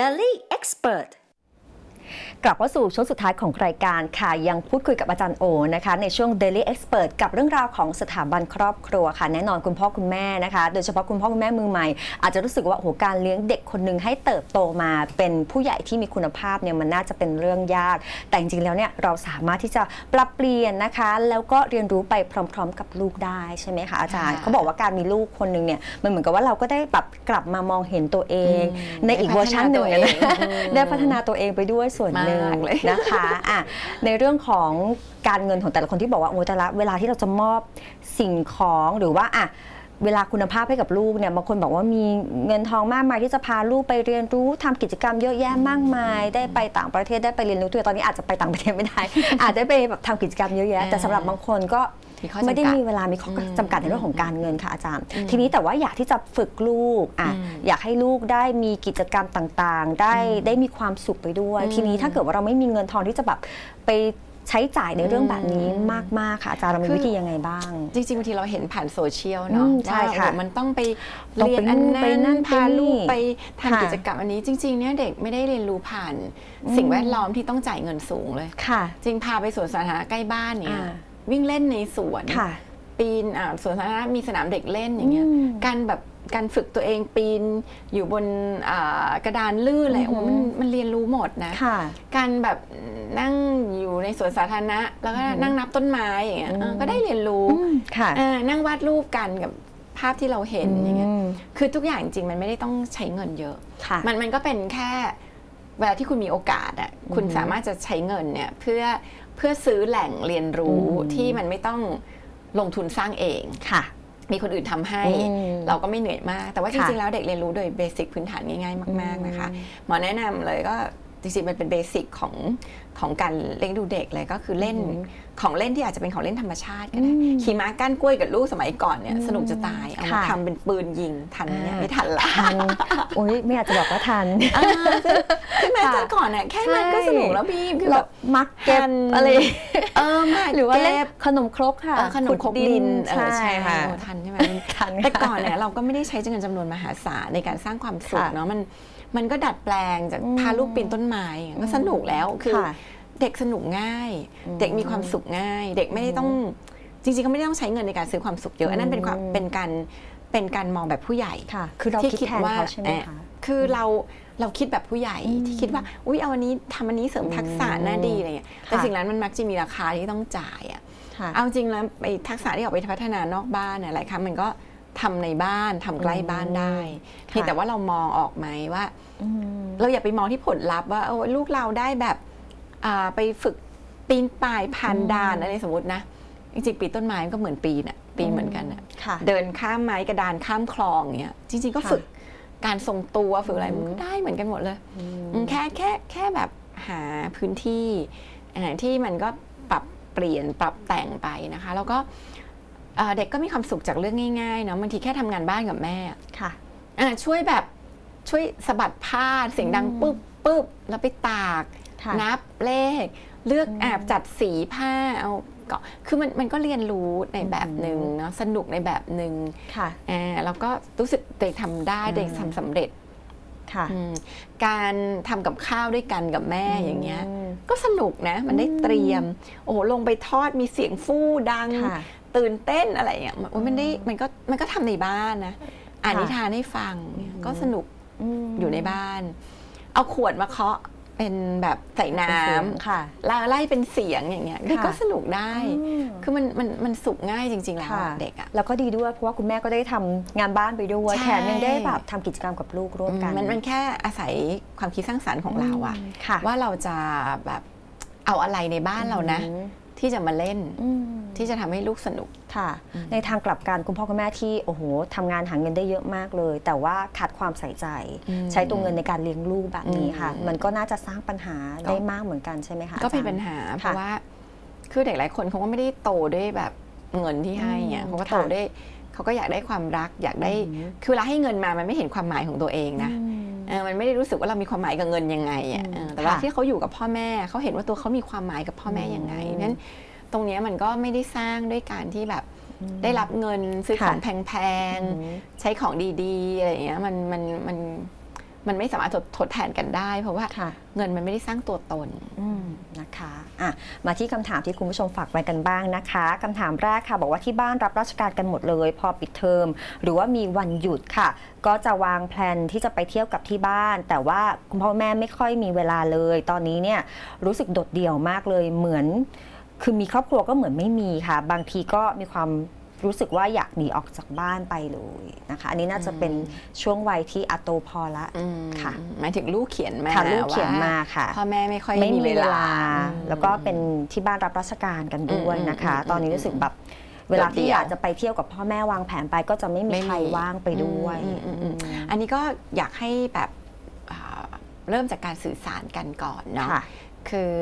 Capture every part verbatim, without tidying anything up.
Daily Expert กลับว่าสู่ช่วงสุดท้ายของรายการค่ะยังพูดคุยกับอาจารย์โอนะคะในช่วง Daily Expert กับเรื่องราวของสถาบันครอบครัวค่ะแน่นอนคุณพ่อคุณแม่นะคะโดยเฉพาะคุณพ่อคุณแม่มือใหม่อาจจะรู้สึกว่าโอ้โหการเลี้ยงเด็กคนนึงให้เติบโตมาเป็นผู้ใหญ่ที่มีคุณภาพเนี่ยมันน่าจะเป็นเรื่องยากแต่จริงๆแล้วเนี่ยเราสามารถที่จะปรับเปลี่ยนนะคะแล้วก็เรียนรู้ไปพร้อมๆกับลูกได้ใช่ไหมคะอาจารย์เขาบอกว่าการมีลูกคนนึงเนี่ยมันเหมือนกับว่าเราก็ได้ปรับกลับมามองเห็นตัวเองในอีกเวอร์ชันหนึ่งได้พัฒนาตัวเองไปด้วยส่วนหนึ่งนะคะอ่ะในเรื่องของการเงินของแต่ละคนที่บอกว่าโอ้แต่ละเวลาที่เราจะมอบสิ่งของหรือว่าอ่ะเวลาคุณภาพให้กับลูกเนี่ยบางคนบอกว่ามีเงินทองมากมายที่จะพาลูกไปเรียนรู้ทำกิจกรรมเยอะแยะมากมายได้ไปต่างประเทศได้ไปเรียนรู้ตัวตอนนี้อาจจะไปต่างประเทศไม่ได้อาจจะไปแบบทำกิจกรรมเยอะแยะแต่สำหรับบางคนก็ไม่ได้มีเวลามีข้อจำกัดในเรื่องของการเงินค่ะอาจารย์ทีนี้แต่ว่าอยากที่จะฝึกลูกอ่ะอยากให้ลูกได้มีกิจกรรมต่างๆได้ได้มีความสุขไปด้วยทีนี้ถ้าเกิดว่าเราไม่มีเงินทองที่จะแบบไปใช้จ่ายในเรื่องแบบนี้มากๆค่ะอาจารย์เรามีวิธียังไงบ้างจริงๆบางทีเราเห็นผ่านโซเชียลเนาะใช่ค่ะมันต้องไปเรียนอันนั้นพาลูกไปทำกิจกรรมอันนี้จริงๆเนี่ยเด็กไม่ได้เรียนรู้ผ่านสิ่งแวดล้อมที่ต้องจ่ายเงินสูงเลยค่ะจริงพาไปสวนสาธารณะใกล้บ้านเนี่ยวิ่งเล่นในสวนปีนสวนสาธารณะมีสนามเด็กเล่นอย่างเงี้ยการแบบการฝึกตัวเองปีนอยู่บนกระดานลื่นอะไรโอ้มันมันเรียนรู้หมดนะการแบบนั่งอยู่ในสวนสาธารณะแล้วก็นั่งนับต้นไม้อย่างเงี้ยก็ได้เรียนรู้นั่งวาดรูปกันกับภาพที่เราเห็นอย่างเงี้ยคือทุกอย่างจริงมันไม่ได้ต้องใช้เงินเยอะมันมันก็เป็นแค่เวลาที่คุณมีโอกาสอ่ะคุณสามารถจะใช้เงินเนี่ยเพื่อเพื่อซื้อแหล่งเรียนรู้ที่มันไม่ต้องลงทุนสร้างเองค่ะมีคนอื่นทำให้เราก็ไม่เหนื่อยมากแต่ว่าจริงๆแล้วเด็กเรียนรู้โดยเบสิกพื้นฐานง่ายๆมากๆนะคะหมอแนะนำเลยก็จริงๆมันเป็นเบสิกของของการเลี้ยงดูเด็กเลยก็คือเล่นของเล่นที่อาจจะเป็นของเล่นธรรมชาติก็ได้ขี่ม้าก้านกล้วยกับลูกสมัยก่อนเนี่ยสนุกจะตายเอามาทำเป็นปืนยิงทันเนี่ยไม่ทันละทันโอ้ยไม่อยากจะบอกว่าทันใช่ไหมแต่ก่อนเนี่ยแค่มันก็สนุกแล้วพี่คือแบบมักเก็บอะไรเออหรือว่าเล่นขนมครกค่ะขนมครกดินใช่ค่ะทันใช่ไหมทันแต่ก่อนเนี่ยเราก็ไม่ได้ใช้เงินจำนวนมหาศาลในการสร้างความสุขเนาะมันมันก็ดัดแปลงจากพาลูกปีนต้นไม้ก็สนุกแล้วคือเด็กสนุกง่ายเด็กมีความสุขง่ายเด็กไม่ได้ต้องจริงๆก็ไม่ได้ต้องใช้เงินในการซื้อความสุขเยอะอันนั้นเป็นความเป็นการเป็นการมองแบบผู้ใหญ่ค่ะคือเราคิดว่าคือเราเราคิดแบบผู้ใหญ่ที่คิดว่าอุ๊ยเอาอันนี้ทำอันนี้เสริมทักษะน่าดีอะไรเงี้ยแต่สิ่งนั้นมันมักจะมีราคาที่ต้องจ่ายอ่ะเอาจริงแล้วไอ้ทักษะที่ออกไปพัฒนานอกบ้านอะไรค่ะมันก็ทำในบ้านทำใกล้บ้านได้เพียงแต่ว่าเรามองออกไหมว่าเราอย่าไปมองที่ผลลัพธ์ว่าลูกเราได้แบบไปฝึกปีนป่ายผ่านด่านอะไรสมมตินะจริงๆปีนต้นไม้ก็เหมือนปีนอ่ะปีนเหมือนกันอ่ะเดินข้ามไม้กระดานข้ามคลองเงี้ยจริงๆก็ฝึกการทรงตัวฝึกอะไรมันก็ได้เหมือนกันหมดเลยแค่แค่แค่แบบหาพื้นที่ที่มันก็ปรับเปลี่ยนปรับแต่งไปนะคะแล้วก็เด็กก็มีความสุขจากเรื่องง่ายๆเนาะบางทีแค่ทำงานบ้านกับแม่ค่ะช่วยแบบช่วยสะบัดผ้าเสียงดังปุ๊บปุ๊บแล้วไปตากนับเลขเลือกแอบจัดสีผ้าเอาก็คือมันมันก็เรียนรู้ในแบบหนึ่งเนาะสนุกในแบบหนึ่งค่ะแล้วก็รู้สึกเด็กทำได้เด็กทำสำเร็จค่ะการทำกับข้าวด้วยกันกับแม่อย่างเงี้ยก็สนุกนะมันได้เตรียมโอ้โหลงไปทอดมีเสียงฟู่ดังตื่นเต้นอะไรอย่างเงี้ยมันได้มันก็มันก็ทำในบ้านนะอ่านนิทานให้ฟังก็สนุกอยู่ในบ้านเอาขวดมาเคาะเป็นแบบใส่น้ำค่ะไล่เป็นเสียงอย่างเงี้ยก็สนุกได้คือมันมันมันสุกง่ายจริงๆแล้วเด็กอ่ะแล้วก็ดีด้วยเพราะว่าคุณแม่ก็ได้ทำงานบ้านไปด้วยแถมยังได้แบบทำกิจกรรมกับลูกร่วมกันมันมันแค่อาศัยความคิดสร้างสรรค์ของเราอ่ะว่าเราจะแบบเอาอะไรในบ้านเรานะที่จะมาเล่นที่จะทำให้ลูกสนุกค่ะในทางกลับกันคุณพ่อคุณแม่ที่โอ้โหทำงานหาเงินได้เยอะมากเลยแต่ว่าขาดความใส่ใจใช้ตัวเงินในการเลี้ยงลูกแบบนี้ค่ะมันก็น่าจะสร้างปัญหาได้มากเหมือนกันใช่ไหมคะก็เป็นปัญหาเพราะว่าคือเด็กหลายคนเขาก็ไม่ได้โตด้วยแบบเงินที่ให้เนี่ยเขาก็โตด้วยเขาก็อยากได้ความรักอยากได้คือเวลาให้เงินมามันไม่เห็นความหมายของตัวเองนะมันไม่ได้รู้สึกว่าเรามีความหมายกับเงินยังไงอ่ะแต่ว่าที่เขาอยู่กับพ่อแม่เขาเห็นว่าตัวเขามีความหมายกับพ่อแม่ยังไงนั้นตรงนี้มันก็ไม่ได้สร้างด้วยการที่แบบได้รับเงินซื้อของแพงๆใช้ของดีๆอะไรอย่างเงี้ยมันมันมัน มันไม่สามารถทดแทนกันได้เพราะว่าเงินมันไม่ได้สร้างตัวตนนะคะะมาที่คำถามที่คุณผู้ชมฝากไว้กันบ้างนะคะคำถามแรกค่ะบอกว่าที่บ้านรับราชการกันหมดเลยพอปิดเทอมหรือว่ามีวันหยุดค่ะก็จะวางแผนที่จะไปเที่ยวกับที่บ้านแต่ว่าคุณพ่อแม่ไม่ค่อยมีเวลาเลยตอนนี้เนี่ยรู้สึกโดดเดี่ยวมากเลยเหมือนคือมีครอบครัวก็เหมือนไม่มีค่ะบางทีก็มีความรู้สึกว่าอยากหนีออกจากบ้านไปเลยนะคะอันนี้น่าจะเป็นช่วงวัยที่อโตพอละค่ะหมายถึงลูกเขียนมาค่ะลูกเขียนมาค่ะพ่อแม่ไม่ค่อยมีเวลาแล้วก็เป็นที่บ้านรับราชการกันด้วยนะคะตอนนี้รู้สึกแบบเวลาที่อยากจะไปเที่ยวกับพ่อแม่วางแผนไปก็จะไม่มีใครว่างไปด้วยอันนี้ก็อยากให้แบบเริ่มจากการสื่อสารกันก่อนเนาะคือ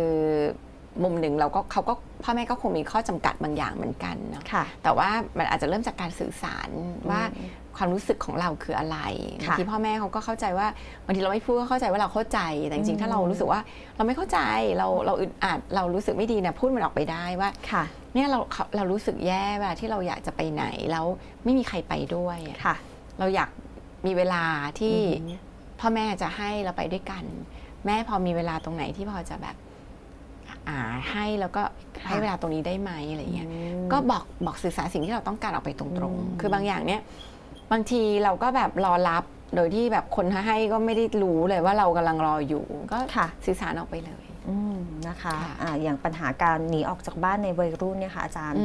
มุมหนึ่งเราก็เขาก็พ่อแม่ก็คงมีข้อจำกัดบางอย่างเหมือนกันเนาะแต่ว่ามันอาจจะเริ่มจากการสื่อสารว่าความรู้สึกของเราคืออะไรบางทีพ่อแม่เขาก็เข้าใจว่าบางทีเราไม่พูดก็เข้าใจว่าเราเข้าใจแต่จริงๆถ้าเรารู้สึกว่าเราไม่เข้าใจเราเราอึดอัดเรารู้สึกไม่ดีนะพูดมันออกไปได้ว่าเนี่ยเราเรารู้สึกแย่เวลาที่เราอยากจะไปไหนแล้วไม่มีใครไปด้วยเราอยากมีเวลาที่พ่อแม่จะให้เราไปด้วยกันแม่พอมีเวลาตรงไหนที่พอจะแบบให้แล้วก็ให้เวลาตรงนี้ได้ไหมอะไรเงี้ยก็บอกบอกสื่อสารสิ่งที่เราต้องการออกไปตรงๆคือบางอย่างเนี้ยบางทีเราก็แบบรอรับโดยที่แบบคนให้ก็ไม่ได้รู้เลยว่าเรากำลังรออยู่ก็สื่อสารออกไปเลยนะคะอย่างปัญหาการหนีออกจากบ้านในวัยรุ่นเนี่ยค่ะอาจารย์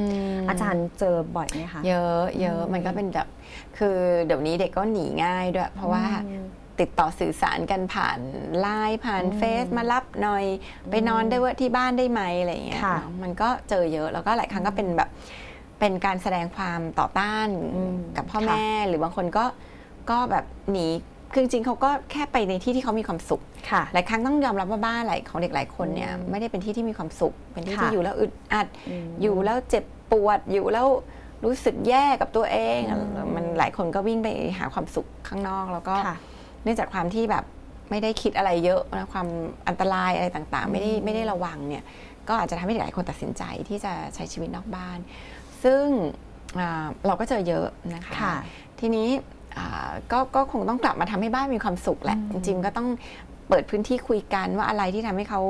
อาจารย์เจอบ่อยไหมคะเยอะเยอะมันก็เป็นแบบคือเดี๋ยวนี้เด็กก็หนีง่ายด้วยเพราะว่าติดต่อสื่อสารกันผ่านไลน์ผ่านเฟซมารับหน่อยไปนอนได้ว่าที่บ้านได้ไหมอะไรอย่างเงี้ยมันก็เจอเยอะแล้วก็หลายครั้งก็เป็นแบบเป็นการแสดงความต่อต้านกับพ่อแม่หรือบางคนก็ก็แบบหนีคือจริงๆเขาก็แค่ไปในที่ที่เขามีความสุขหลายครั้งต้องยอมรับว่าบ้านหลายของเด็กหลายคนเนี่ยไม่ได้เป็นที่ที่มีความสุขเป็นที่ที่อยู่แล้วอึดอัดอยู่แล้วเจ็บปวดอยู่แล้วรู้สึกแย่กับตัวเองมันหลายคนก็วิ่งไปหาความสุขข้างนอกแล้วก็เนื่องจากความที่แบบไม่ได้คิดอะไรเยอะนะความอันตรายอะไรต่างๆไม่ได้ไม่ได้ระวังเนี่ยก็อาจจะทำให้หลายคนตัดสินใจที่จะใช้ชีวิตนอกบ้านซึ่งเราก็เจอเยอะนะคะทีนี้ก็ก็คงต้องกลับมาทำให้บ้านมีความสุขแหละจริงๆก็ต้องเปิดพื้นที่คุยกันว่าอะไรที่ทำให้เขา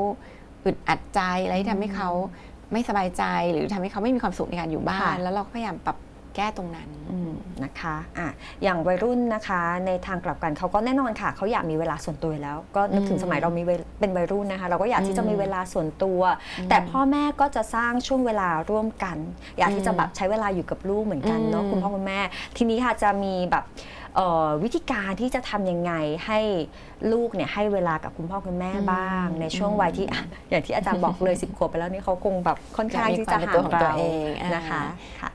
อึดอัดใจอะไรที่ทำให้เขาไม่สบายใจหรือทำให้เขาไม่มีความสุขในการอยู่บ้านแล้วเราพยายามปรับแก้ตรงนั้นนะคะอ่ะอย่างวัยรุ่นนะคะในทางกลับกันเขาก็แน่นอนค่ะเขาอยากมีเวลาส่วนตัวแล้วก็นึกถึงสมัยเรามีเป็นวัยรุ่นนะคะเราก็อยากที่จะมีเวลาส่วนตัวแต่พ่อแม่ก็จะสร้างช่วงเวลาร่วมกันอยากที่จะแบบใช้เวลาอยู่กับลูกเหมือนกันเนาะคุณพ่อคุณแม่ทีนี้ค่ะจะมีแบบวิธีการที่จะทำยังไงให้ลูกเนี่ยให้เวลากับคุณพ่อคุณแม่บ้างในช่วงวัยที่อย่างที่อาจารย์บอกเลยสิบขวบไปแล้วนี่เขาคงแบบค่อนข้างที่จะห่างตัวเองนะคะ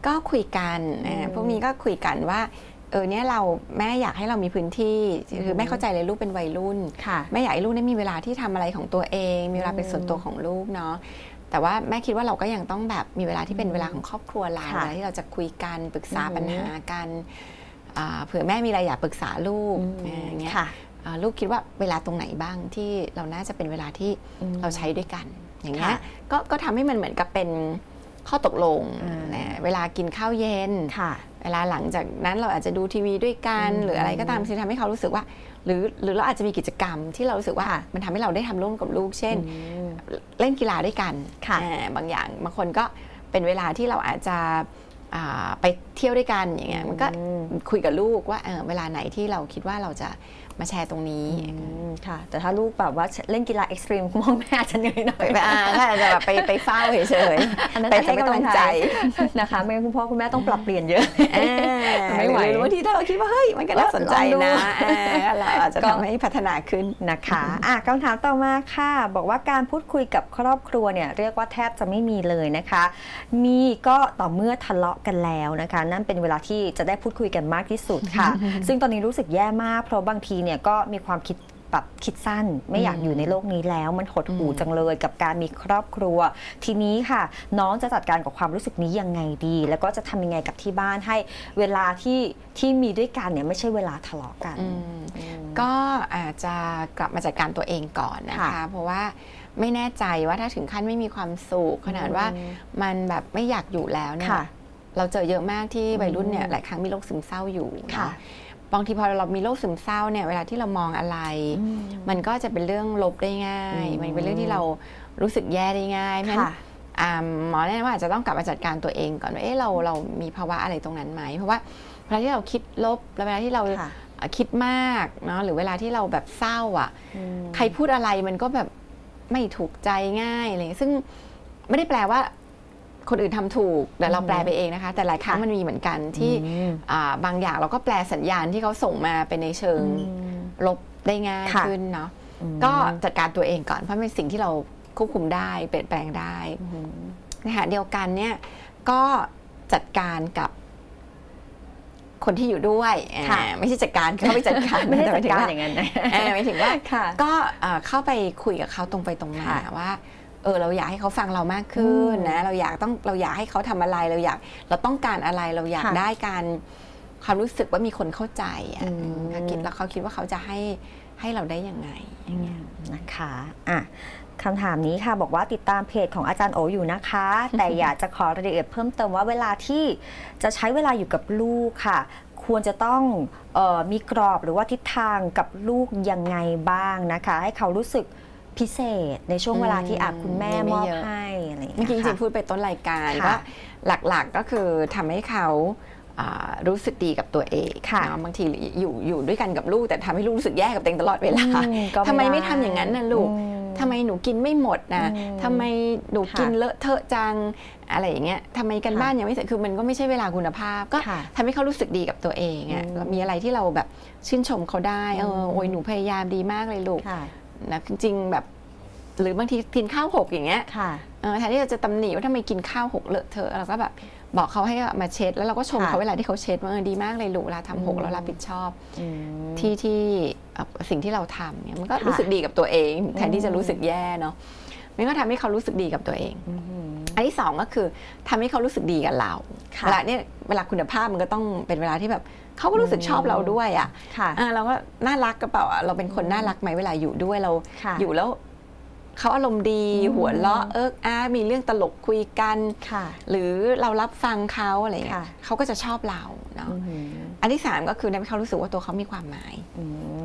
ก็คุยกันพวกนี้ก็คุยกันว่าเออเนี่ยเราแม่อยากให้เรามีพื้นที่คือแม่เข้าใจเลยลูกเป็นวัยรุ่นแม่อยากให้ลูกได้มีเวลาที่ทำอะไรของตัวเองมีเวลาเป็นส่วนตัวของลูกเนาะแต่ว่าแม่คิดว่าเราก็ยังต้องแบบมีเวลาที่เป็นเวลาของครอบครัวเราอะไรที่เราจะคุยกันปรึกษาปัญหากันเผื่อแม่มีอะไรอยากปรึกษาลูกอย่างเงี้ยลูกคิดว่าเวลาตรงไหนบ้างที่เราน่าจะเป็นเวลาที่เราใช้ด้วยกันอย่างเงี้ยก็ทำให้มันเหมือนกับเป็นข้อตกลงนะเวลากินข้าวเย็นเวลาหลังจากนั้นเราอาจจะดูทีวีด้วยกันหรืออะไรก็ตามที่ทำให้เขารู้สึกว่าหรือหรือเราอาจจะมีกิจกรรมที่เรารู้สึกว่ามันทำให้เราได้ทำร่วมกับลูกเช่นเล่นกีฬาด้วยกันบางอย่างบางคนก็เป็นเวลาที่เราอาจจะไปเที่ยวด้วยกันอย่างเงี้ยมันก็คุยกับลูกว่าเวลาไหนที่เราคิดว่าเราจะมาแชร์ตรงนี้ค่ะแต่ถ้าลูกแบบว่าเล่นกีฬาเอ็กซ์ตรีมคุณพ่อแม่จะเหนื่อยหน่อยไปอ่านก็อาจจะแบบไปไปเฝ้าเฉยๆไปให้กำลังใจนะคะไม่งั้นคุณพ่อคุณแม่ต้องปรับเปลี่ยนเยอะไม่ไหวหรือบางทีถ้าเราคิดว่าเฮ้ยมันก็น่าสนใจนะเราอาจจะทำให้พัฒนาขึ้นนะคะอ่ะคำถามต่อมาค่ะบอกว่าการพูดคุยกับครอบครัวเนี่ยเรียกว่าแทบจะไม่มีเลยนะคะมีก็ต่อเมื่อทะเลาะกันแล้วนะคะนั่นเป็นเวลาที่จะได้พูดคุยกันมากที่สุดค่ะซึ่งตอนนี้รู้สึกแย่มากเพราะบางทีเนี่ยก็มีความคิดแบบคิดสั้นไม่อยากอยู่ในโลกนี้แล้วมันหดหู่จังเลยกับการมีครอบครัวทีนี้ค่ะน้องจะจัดการกับความรู้สึกนี้ยังไงดีแล้วก็จะทำยังไงกับที่บ้านให้เวลาที่ที่มีด้วยกันเนี่ยไม่ใช่เวลาทะเลาะกันก็อาจจะกลับมาจัดการตัวเองก่อนนะคะเพราะว่าไม่แน่ใจว่าถ้าถึงขั้นไม่มีความสุขขนาดว่ามันแบบไม่อยากอยู่แล้วเนี่ยเราเจอเยอะมากที่วัยรุ่นเนี่ยหลายครั้งมีโรคซึมเศร้าอยู่ บางทีพอเรามีโรคซึมเศร้าเนี่ยเวลาที่เรามองอะไร ม, มันก็จะเป็นเรื่องลบได้ง่าย ม, มันเป็นเรื่องที่เรารู้สึกแย่ได้ง่ายเพราะฉะนั้นหมอแนะนำว่าอาจจะต้องกลับมาจัดการตัวเองก่อนว่าเออเราเรามีภาวะอะไรตรงนั้นไหมเพราะว่าเวลาที่เราคิดลบเวลาที่เราคิดมากเนาะหรือเวลาที่เราแบบเศร้าอ่ะใครพูดอะไรมันก็แบบไม่ถูกใจง่ายเลยซึ่งไม่ได้แปลว่าคนอื่นทำถูกแต่เราแปลไปเองนะคะแต่หลายครั้งมันมีเหมือนกันที่บางอย่างเราก็แปลสัญญาณที่เขาส่งมาเป็นในเชิงลบได้ง่ายขึ้นเนาะก็จัดการตัวเองก่อนเพราะเป็นสิ่งที่เราควบคุมได้เปลี่ยนแปลงได้นะคะเดียวกันเนี่ยก็จัดการกับคนที่อยู่ด้วยไม่ใช่จัดการเข้าไปจัดการไม่ใช่จัดการอย่างนั้นนะหมายถึงว่าก็เข้าไปคุยกับเขาตรงไปตรงมาว่าเออเราอยากให้เขาฟังเรามากขึ้นนะเราอยากต้องเราอยากให้เขาทำอะไรเราอยากเราต้องการอะไรเราอยากได้การความรู้สึกว่ามีคนเข้าใจอ่ะเขาคิดแล้วเขาคิดว่าเขาจะให้ให้เราได้ยังไงอย่างเงี้ยนะคะอ่ะคำถามนี้ค่ะบอกว่าติดตามเพจของอาจารย์โออยู่นะคะแต่อยากจะขอรายละเอียดเพิ่มเติมว่าเวลาที่จะใช้เวลาอยู่กับลูกค่ะควรจะต้องเอ่อมีกรอบหรือว่าทิศทางกับลูกยังไงบ้างนะคะให้เขารู้สึกพิเศษในช่วงเวลาที่อาคุณแม่มอบให้อะไรอย่างเงี้ยจริงๆพูดไปต้นรายการว่าหลักๆก็คือทำให้เขารู้สึกดีกับตัวเองบางทีอยู่อยู่ด้วยกันกับลูกแต่ทำให้ลูกรู้สึกแย่กับตัวเองตลอดเวลาทำไมไม่ทำอย่างนั้นน่ะลูกทำไมหนูกินไม่หมดนะทำไมหนูกินเลอะเทอะจังอะไรอย่างเงี้ยทำไมกันบ้านยังไม่เสร็จคือมันก็ไม่ใช่เวลาคุณภาพก็ทำให้เขารู้สึกดีกับตัวเองอ่ะมีอะไรที่เราแบบชื่นชมเขาได้เออโอ้ยหนูพยายามดีมากเลยลูกนะจริงๆแบบหรือบางทีกินข้าวหกอย่างเงี้ยแทนที่เราจะตำหนิว่าทำไมกินข้าวหกเลอะเทอะเราก็แบบบอกเขาให้มาเช็ดแล้วเราก็ชมเขาเวลาที่เขาเช็ดว่าดีมากเลยลูกเราทำหกแล้วรับผิดชอบที่ที่สิ่งที่เราทำเนี่ยมันก็รู้สึกดีกับตัวเองแทนที่จะรู้สึกแย่เนาะมันก็ทำให้เขารู้สึกดีกับตัวเองอันที่สองก็คือทำให้เขารู้สึกดีกับเราเวลาเนี่ยเวลาคุณภาพมันก็ต้องเป็นเวลาที่แบบเขาก็รู้สึกชอบเราด้วยอ่ะเราก็น่ารักกระเป๋าเราเป็นคนน่ารักไหมเวลาอยู่ด้วยเราอยู่แล้วเขาอารมณ์ดีหัวเราะเอิ๊กอ้ามีเรื่องตลกคุยกันหรือเรารับฟังเขาอะไรเงี้ยเขาก็จะชอบเราเนาะอันที่สามก็คือทำให้เขารู้สึกว่าตัวเขามีความหมาย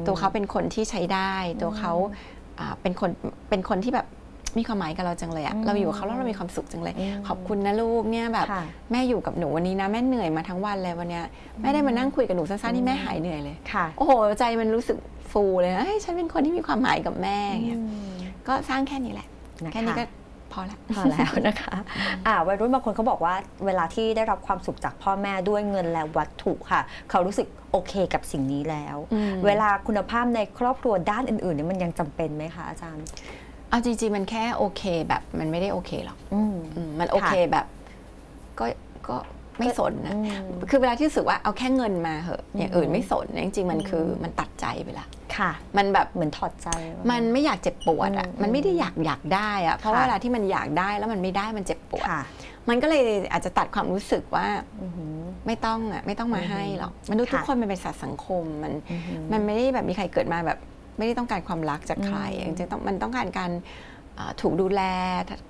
ตัวเขาเป็นคนที่ใช้ได้ตัวเขาเป็นคนเป็นคนที่แบบมีความหมายกับเราจังเลยอะเราอยู่กับเขาแล้วเรามีความสุขจังเลยขอบคุณนะลูกเนี่ยแบบแม่อยู่กับหนูวันนี้นะแม่เหนื่อยมาทั้งวันเลยวันเนี้ยแม่ได้มานั่งคุยกับหนูสั้นๆที่แม่หายเหนื่อยเลยโอ้โหใจมันรู้สึกฟูเลยนะฉันเป็นคนที่มีความหมายกับแม่เนี่ยก็สร้างแค่นี้แหละแค่นี้ก็พอแล้วพอแล้วนะคะวัยรุ่นบางคนเขาบอกว่าเวลาที่ได้รับความสุขจากพ่อแม่ด้วยเงินและวัตถุค่ะเขารู้สึกโอเคกับสิ่งนี้แล้วเวลาคุณภาพในครอบครัวด้านอื่นๆนี่มันยังจำเป็นไหมคะอาจารย์เอาจริงๆมันแค่โอเคแบบมันไม่ได้โอเคหรอกมันโอเคแบบก็ก็ไม่สนนะคือเวลาที่รู้สึกว่าเอาแค่เงินมาเหอะอย่างอื่นไม่สนจริงๆมันคือมันตัดใจไปละค่ะมันแบบเหมือนถอดใจมันไม่อยากเจ็บปวดอ่ะมันไม่ได้อยากอยากได้อ่ะเพราะเวลาที่มันอยากได้แล้วมันไม่ได้มันเจ็บปวดมันก็เลยอาจจะตัดความรู้สึกว่าไม่ต้องอ่ะไม่ต้องมาให้หรอกมนุษย์ทุกคนมันเป็นสัตว์สังคมมันมันไม่ได้แบบมีใครเกิดมาแบบไม่ได้ต้องการความรักจากใครจริงๆมันต้องการการถูกดูแล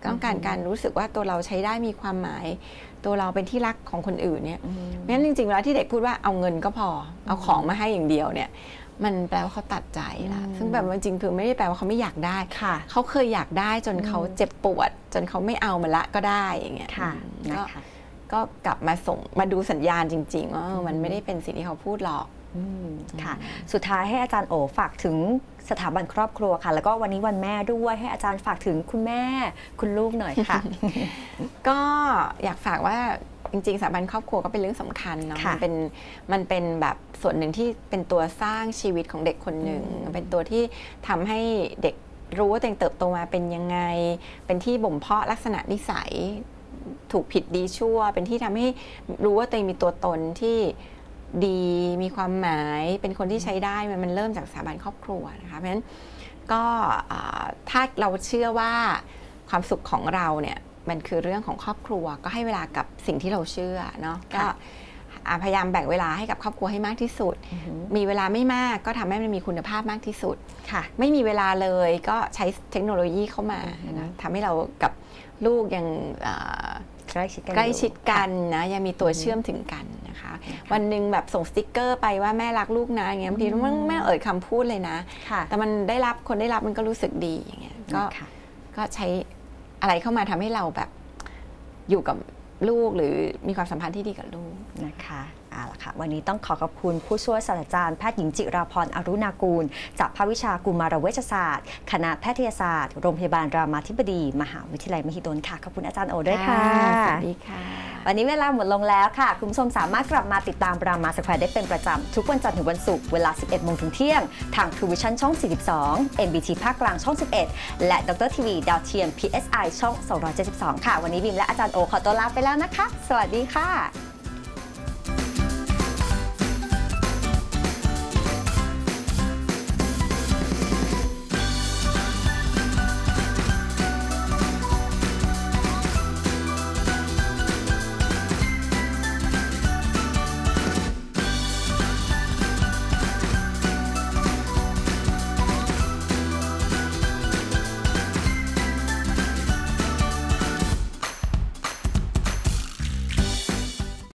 ต้องการการรู้สึกว่าตัวเราใช้ได้มีความหมายตัวเราเป็นที่รักของคนอื่นเนี่ยเพราะฉะนั้นจริงๆเวลาที่เด็กพูดว่าเอาเงินก็พอเอาของมาให้อย่างเดียวเนี่ยมันแปลว่าเขาตัดใจละซึ่งแบบจริงคือไม่ได้แปลว่าเขาไม่อยากได้เขาเคยอยากได้จนเขาเจ็บปวดจนเขาไม่เอามันละก็ได้อย่างเงี้ยก็กลับมาส่งมาดูสัญญาณจริงๆว่ามันไม่ได้เป็นสิ่งที่เขาพูดหรอกค่ะสุดท้ายให้อาจารย์โอฝากถึงสถาบันครอบครัวค่ะแล้วก็วันนี้วันแม่ด้วยให้อาจารย์ฝากถึงคุณแม่คุณลูกหน่อยค่ะก็อยากฝากว่าจริงๆสถาบันครอบครัวก็เป็นเรื่องสำคัญเนาะมันเป็นมันเป็นแบบส่วนหนึ่งที่เป็นตัวสร้างชีวิตของเด็กคนหนึ่งเป็นตัวที่ทำให้เด็กรู้ว่าตัวเองเติบโตมาเป็นยังไงเป็นที่บ่มเพาะลักษณะนิสัยถูกผิดดีชั่วเป็นที่ทำให้รู้ว่าตัวเองมีตัวตนที่ดีมีความหมายเป็นคนที่ใช้ได้มันเริ่มจากสถาบันครอบครัวนะคะเพราะฉะนั้นก็ถ้าเราเชื่อว่าความสุขของเราเนี่ยมันคือเรื่องของครอบครัวก็ให้เวลากับสิ่งที่เราเชื่อเนาะก็พยายามแบ่งเวลาให้กับครอบครัวให้มากที่สุดมีเวลาไม่มากก็ทำให้มันมีคุณภาพมากที่สุดไม่มีเวลาเลยก็ใช้เทคโนโลยีเข้ามาทำให้เรากับลูกยัง ใกล้ชิดกันใกล้ชิดกันนะยังมีตัวเชื่อมถึงกันนะคะวันหนึ่งแบบส่งสติ๊กเกอร์ไปว่าแม่รักลูกนะอย่างเงี้ยบางทีมันไม่เอ่ยคำพูดเลยนะแต่มันได้รับคนได้รับมันก็รู้สึกดีอย่างเงี้ยก็ก็ใช้อะไรเข้ามาทำให้เราแบบอยู่กับลูกหรือมีความสัมพันธ์ที่ดีกับลูกนะคะเอาล่ะค่ะวันนี้ต้องขอขอบคุณผู้ช่วยศาสตราจารย์แพทย์หญิงจิราพรอรุณากูลจากภาควิชากุมารเวชศาสตร์คณะแพทยศาสตร์โรงพยาบาลรามาธิบดีมหาวิทยาลัยมหิดลค่ะขอบคุณอาจารย์โอด้วยค่ะสวัสดีค่ะวันนี้เวลาหมดลงแล้วค่ะคุณผู้ชมสามารถกลับมาติดตามรามาสแควร์ได้เป็นประจำทุกวันจันทร์ถึงวันศุกร์เวลา สิบเอ็ดโมง ถึงเที่ยงทาง Truvision ช่อง สี่สิบสอง เอ็น บี ที ภาคกลางช่อง สิบเอ็ด และดรทีวีดาวเทียม พี เอส ไอ ช่อง สองร้อยเจ็ดสิบสอง ค่ะวันนี้บิมและอาจารย์โอขอตัวลาไปแล้วนะคะสวัสดีค่ะ